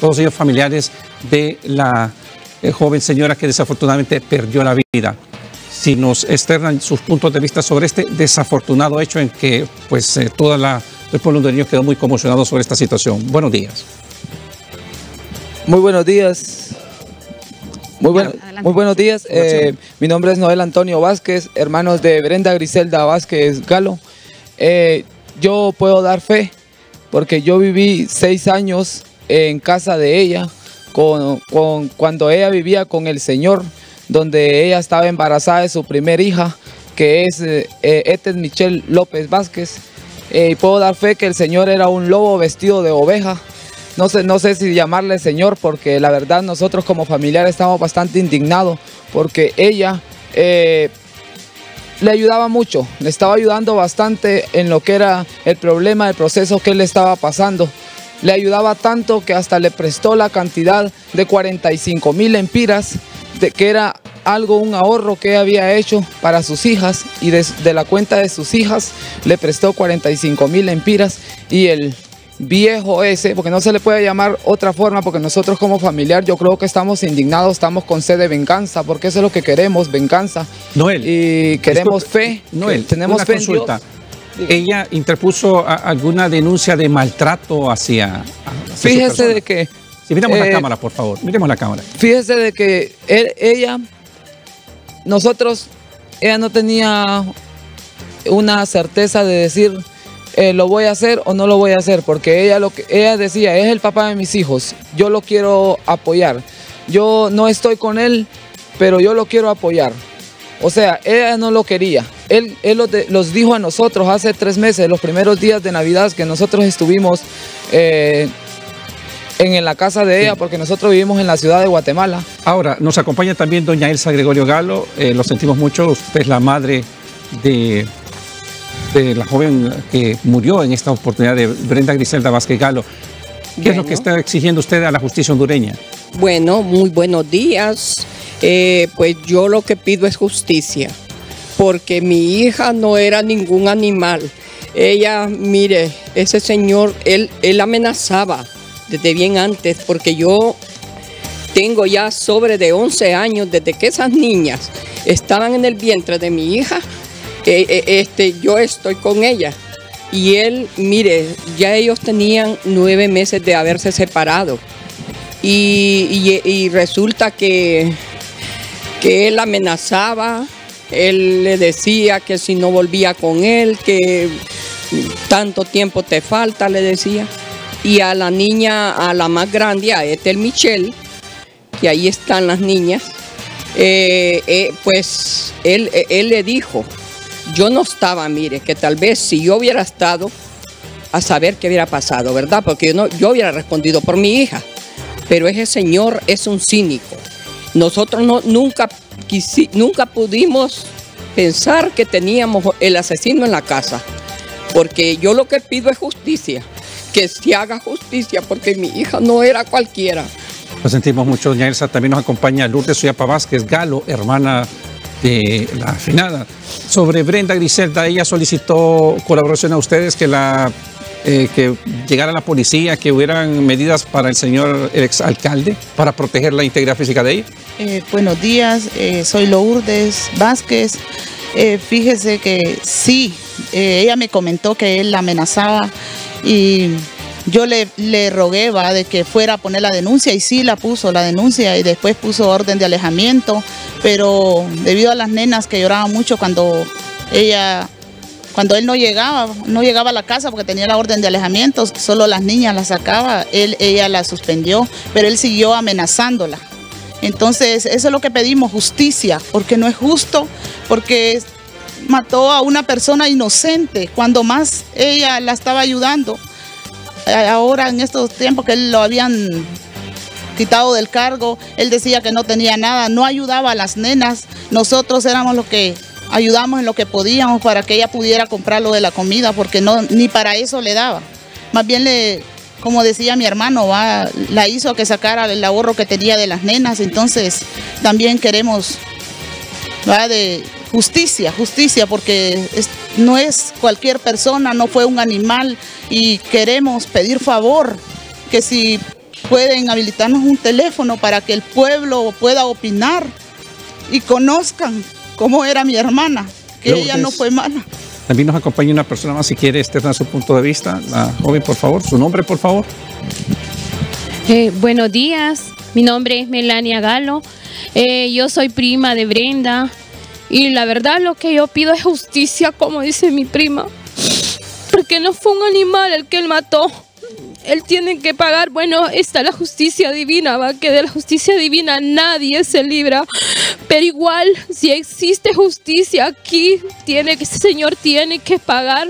Todos ellos familiares de la joven señora que desafortunadamente perdió la vida. Si nos externan sus puntos de vista sobre este desafortunado hecho en que pues todo el pueblo hondureño quedó muy conmocionado sobre esta situación. Buenos días. Muy buenos días. Muy buenos días. Mi nombre es Noel Antonio Vásquez, hermanos de Brenda Griselda Vásquez Galo. Yo puedo dar fe porque yo viví 6 años en casa de ella, cuando ella vivía con el señor, donde ella estaba embarazada de su primer hija, que es Ethel Michel López Vásquez. Puedo dar fe que el señor era un lobo vestido de oveja. No sé si llamarle señor, porque la verdad nosotros como familiares estamos bastante indignados, porque ella le ayudaba mucho, le estaba ayudando bastante en lo que era el problema, el proceso que él estaba pasando. Le ayudaba tanto que hasta le prestó la cantidad de 45,000 lempiras, que era un ahorro que había hecho para sus hijas, y de la cuenta de sus hijas le prestó 45,000 lempiras, y el viejo ese, porque no se le puede llamar otra forma, porque nosotros como familiar yo creo que estamos indignados, estamos con sed de venganza, porque eso es lo que queremos, venganza. Noel, y queremos fe. Noel, tenemos fe en Dios. ¿Ella interpuso alguna denuncia de maltrato hacia fíjese de que... Sí, miremos la cámara, por favor. Miremos la cámara. Fíjese de que ella no tenía una certeza de decir lo voy a hacer o no lo voy a hacer, porque ella decía, es el papá de mis hijos, yo lo quiero apoyar. Yo no estoy con él, pero yo lo quiero apoyar. O sea, ella no lo quería. Él los dijo a nosotros hace 3 meses, los primeros días de Navidad que nosotros estuvimos en la casa de ella, porque nosotros vivimos en la ciudad de Guatemala. Ahora, nos acompaña también doña Elsa Gregorio Galo, lo sentimos mucho, usted es la madre de la joven que murió en esta oportunidad, de Brenda Griselda Vásquez Galo. ¿Qué es lo que está exigiendo usted a la justicia hondureña? Bueno, muy buenos días. Pues yo lo que pido es justicia, porque mi hija no era ningún animal. Ella, mire, ese señor, él amenazaba desde bien antes, porque yo tengo ya sobre de 11 años, desde que esas niñas estaban en el vientre de mi hija, yo estoy con ella. Y él, mire, ya ellos tenían 9 meses de haberse separado. Y resulta que él amenazaba, él le decía que si no volvía con él, que tanto tiempo te falta, le decía. Y a la niña, a la más grande, a Ethel Michel, que ahí están las niñas, pues él le dijo, yo no estaba, mire, que tal vez si yo hubiera estado, a saber qué hubiera pasado, ¿verdad? Porque yo hubiera respondido por mi hija. Pero ese señor es un cínico. Nosotros nunca pudimos pensar que teníamos el asesino en la casa, porque yo lo que pido es justicia, que se haga justicia, porque mi hija no era cualquiera. Lo sentimos mucho, doña Elsa. También nos acompaña Lourdes Yadapa Vásquez Galo, hermana de la afinada. Sobre Brenda Griselda, ella solicitó colaboración a ustedes, que llegara la policía, que hubieran medidas para el señor exalcalde para proteger la integridad física de ella. Buenos días, soy Lourdes Vásquez. Fíjese que sí, ella me comentó que él la amenazaba, y yo le rogué de que fuera a poner la denuncia, y sí la puso la denuncia, y después puso orden de alejamiento, pero debido a las nenas que lloraban mucho cuando él no llegaba a la casa, porque tenía la orden de alejamiento, solo las niñas las sacaba, ella la suspendió, pero él siguió amenazándola. Entonces, eso es lo que pedimos, justicia, porque no es justo, porque mató a una persona inocente, cuando más ella la estaba ayudando. Ahora, en estos tiempos que él lo habían quitado del cargo, él decía que no tenía nada, no ayudaba a las nenas, nosotros éramos los que ayudamos en lo que podíamos para que ella pudiera comprar lo de la comida, porque no, ni para eso le daba. Más bien, como decía mi hermano, la hizo que sacara el ahorro que tenía de las nenas. Entonces también queremos de justicia, porque no es cualquier persona, no fue un animal, y queremos pedir favor que si Pueden habilitarnos un teléfono para que el pueblo pueda opinar y conozcan cómo era mi hermana, que Lourdes, ella no fue mala. También nos acompaña una persona más, si quiere externar su punto de vista. La joven, por favor, su nombre, por favor. Buenos días, mi nombre es Melania Galo, yo soy prima de Brenda y la verdad lo que yo pido es justicia, como dice mi prima, porque no fue un animal el que él mató. Él tiene que pagar, bueno, está la justicia divina, ¿va? Que de la justicia divina nadie se libra, pero igual, si existe justicia aquí, ese señor tiene que pagar,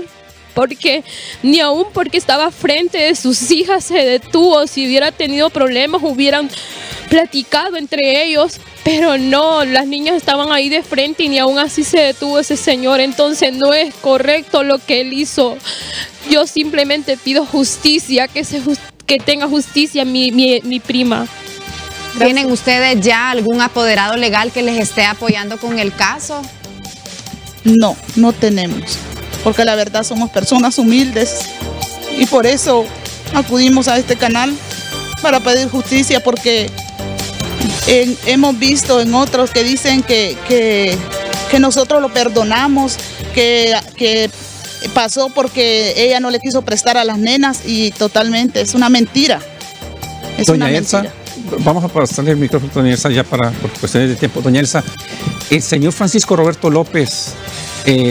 porque ni aún porque estaba frente de sus hijas se detuvo. Si hubiera tenido problemas, hubieran platicado entre ellos, pero no, las niñas estaban ahí de frente y ni aún así se detuvo ese señor. Entonces no es correcto lo que él hizo. Yo simplemente pido justicia, que tenga justicia mi prima. Gracias. ¿Tienen ustedes ya algún apoderado legal que les esté apoyando con el caso? No, no tenemos, porque la verdad somos personas humildes y por eso acudimos a este canal para pedir justicia, porque hemos visto en otros que dicen que nosotros lo perdonamos, que pasó porque ella no le quiso prestar a las nenas, y totalmente es una mentira. Es Doña Elsa, vamos a pasarle el micrófono a Doña Elsa ya para, por cuestiones de tiempo. Doña Elsa, el señor Francisco Roberto López,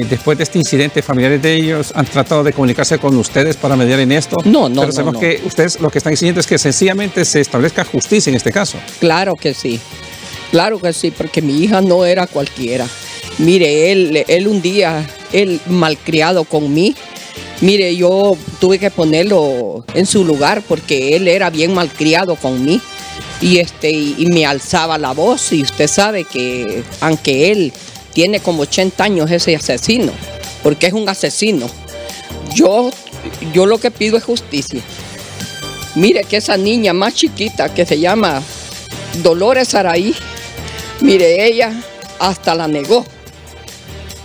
después de este incidente, familiares de ellos han tratado de comunicarse con ustedes para mediar en esto. Pero sabemos que ustedes lo que están exigiendo es que sencillamente se establezca justicia en este caso. Claro que sí, porque mi hija no era cualquiera. Mire, él un día, él malcriado conmigo. Mire, yo tuve que ponerlo en su lugar porque él era bien malcriado conmigo. Y me alzaba la voz, y usted sabe que aunque él tiene como 80 años ese asesino, porque es un asesino, yo lo que pido es justicia. Mire que esa niña más chiquita que se llama Dolores Araí, mire, ella hasta la negó.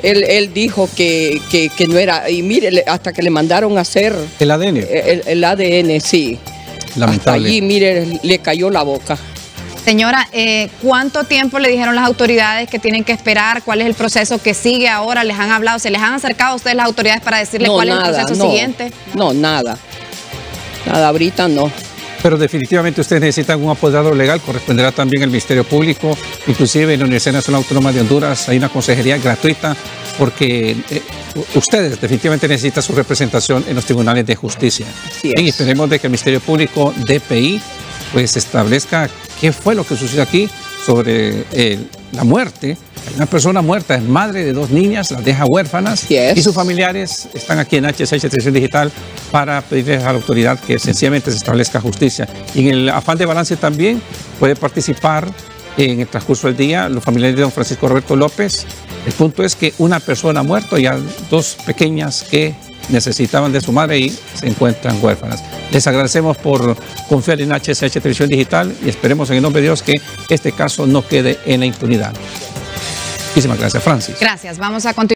Él dijo que no era, y mire, hasta que le mandaron a hacer... ¿El ADN? El ADN, sí. Lamentable. Hasta allí, mire, le cayó la boca. Señora, ¿cuánto tiempo le dijeron las autoridades que tienen que esperar? ¿Cuál es el proceso que sigue ahora? ¿Les han hablado? ¿Se les han acercado a ustedes las autoridades para decirles cuál es el proceso siguiente? No, nada. Nada, ahorita no. Pero definitivamente ustedes necesitan un apoderado legal, corresponderá también al Ministerio Público, inclusive en la Universidad Nacional Autónoma de Honduras hay una consejería gratuita, porque ustedes definitivamente necesitan su representación en los tribunales de justicia. Así es. Y esperemos de que el Ministerio Público, DPI, pues establezca qué fue lo que sucedió aquí sobre la muerte. Una persona muerta, es madre de 2 niñas, las deja huérfanas, y sus familiares están aquí en HCH Televisión Digital para pedirles a la autoridad que sencillamente se establezca justicia. Y en el afán de balance también puede participar en el transcurso del día los familiares de don Francisco Roberto López. El punto es que una persona ha muerto y a 2 pequeñas que necesitaban de su madre y se encuentran huérfanas. Les agradecemos por confiar en HCH Televisión Digital y esperemos en el nombre de Dios que este caso no quede en la impunidad. Muchísimas gracias, Francis. Gracias. Vamos a continuar.